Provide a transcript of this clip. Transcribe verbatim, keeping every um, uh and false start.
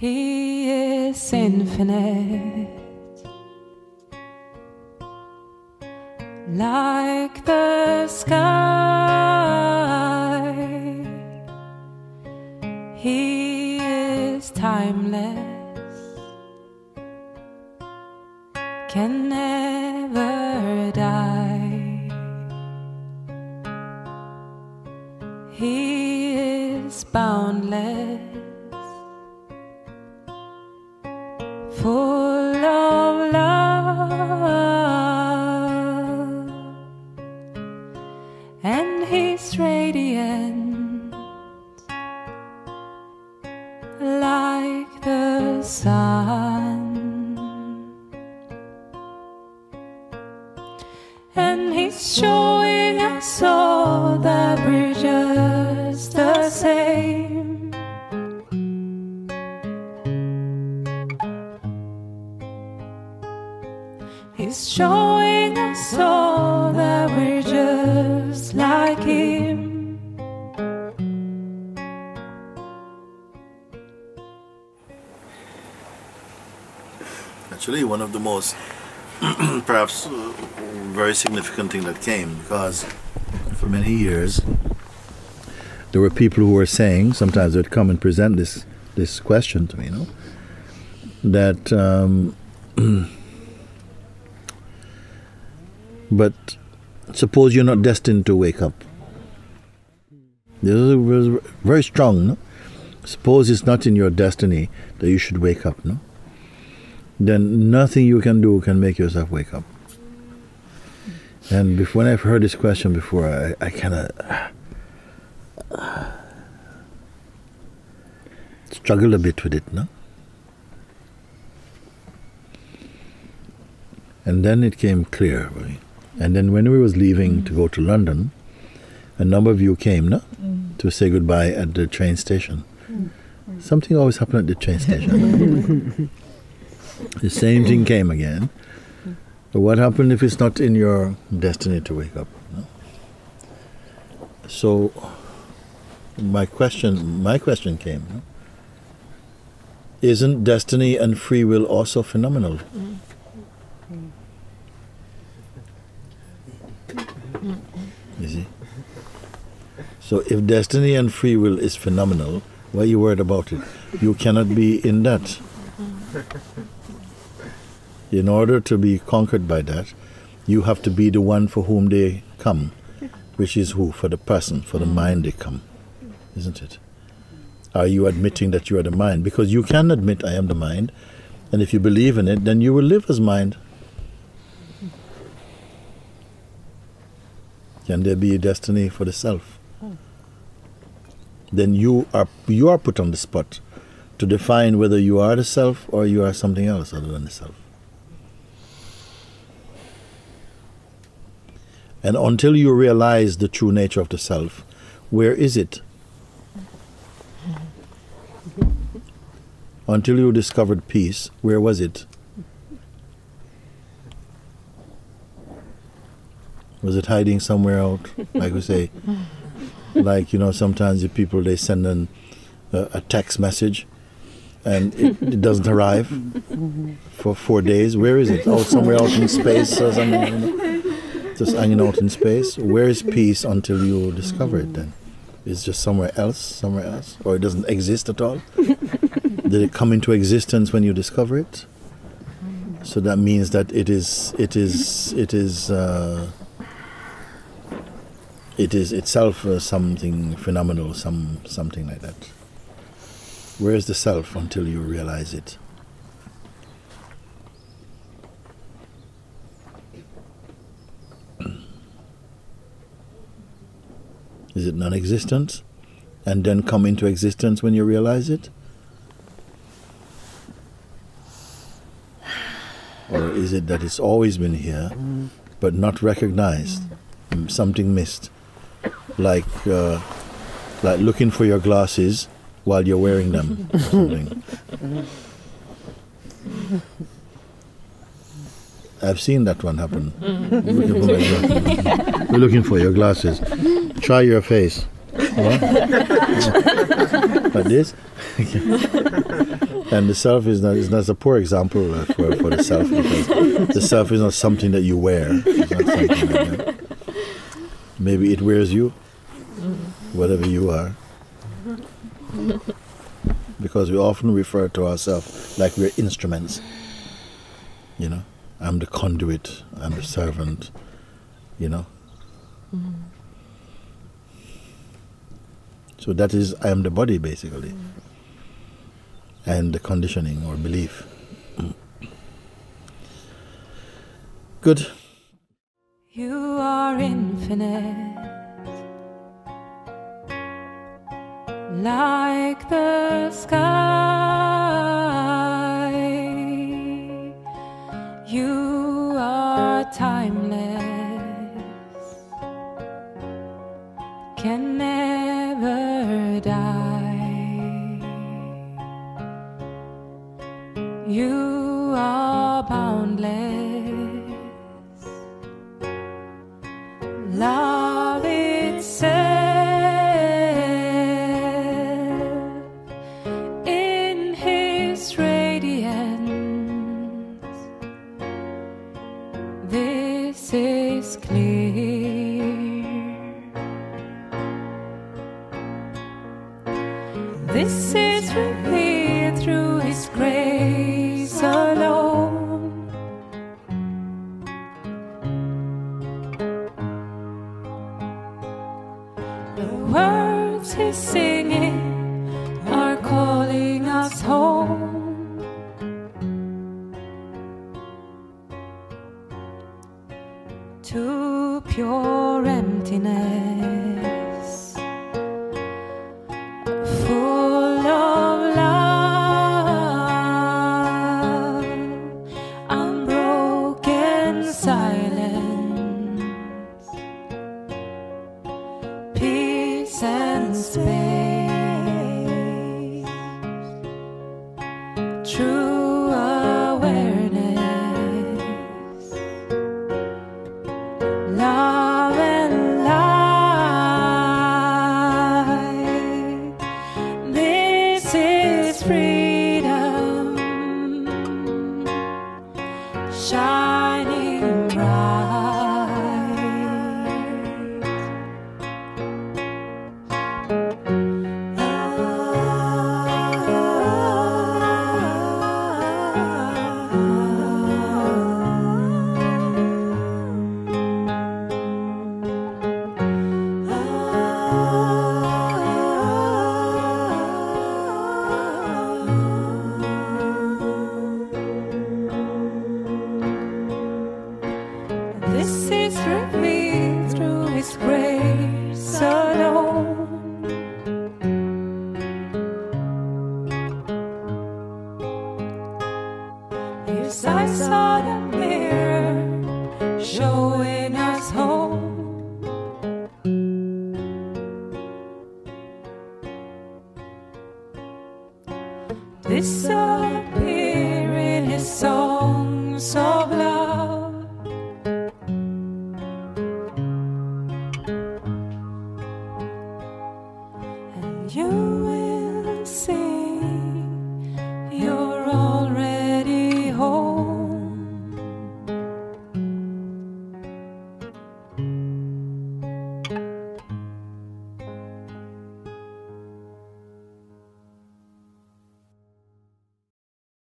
He is infinite, like the sky. He is timeless, can never die. He is boundless, full of love, and He's radiant like the sun, and He's showing us all that we're just the same. He's showing us all that we're just like Him. Actually, one of the most, perhaps, uh, very significant thing that came, because for many years there were people who were saying, sometimes they'd come and present this this question to me, you know, that. Um, But suppose you're not destined to wake up. This is very strong, no? Suppose it's not in your destiny that you should wake up, no? Then nothing you can do can make yourself wake up. And when I've heard this question before, I, I kind of uh, struggled a bit with it, no? And then it came clear, right? And then when we was leaving to go to London, a number of you came, no? Mm. To say goodbye at the train station. Mm. Mm. Something always happened at the train station. The same thing came again. But what happened if it's not in your destiny to wake up? No? So my question, my question came, no? Isn't destiny and free will also phenomenal? Mm. You see? So if destiny and free will is phenomenal, why are you worried about it? You cannot be in that. In order to be conquered by that, you have to be the one for whom they come, which is who? For the person, for the mind they come. Isn't it? Are you admitting that you are the mind? Because you can admit I am the mind, and if you believe in it, then you will live as mind. Can there be a destiny for the self? Oh. Then you are you are put on the spot to define whether you are the self or you are something else other than the self. And until you realize the true nature of the self, where is it? Until you discovered peace, where was it? Was it hiding somewhere out? Like we say, like, you know, sometimes the people, they send in a, a text message and it, it doesn't arrive for four days. Where is it? Out somewhere out in space or something. You know? Just hanging out in space. Where is peace until you discover it then? It's just somewhere else, somewhere else, or it doesn't exist at all. Did it come into existence when you discover it? So that means that it is, it is, it is, uh, it is itself uh, something phenomenal, some something like that. Where is the self until you realize it? Is it non-existent and then come into existence when you realize it? Or is it that it's always been here but not recognized, something missed? Like, uh, like looking for your glasses while you're wearing them or something. I've seen that one happen. Looking for glasses. We're looking for your glasses. Try your face. Huh? Like this. And the self is not, it's not a poor example uh, for, for the self, because the self is not something that you wear. It's not something like that. Maybe it wears you, whatever you are. Because we often refer to ourselves like we're instruments. You know, I'm the conduit, I'm the servant, you know. Mm. So that is, I am the body basically, mm. and the conditioning or belief. Mm. Good. You are infinite, like the sky. You are timeless, can never die. You are boundless. Love itself in His radiance. This is clear. This is revealed through His grace alone. Words He's singing are calling us home. To pure emptiness, full of love, unbroken silence. And space, true awareness, love and light. This is freedom, shining bright. This is revealed through His grace alone. Yes, I saw the mirror showing us home. This appeared in His songs of love. You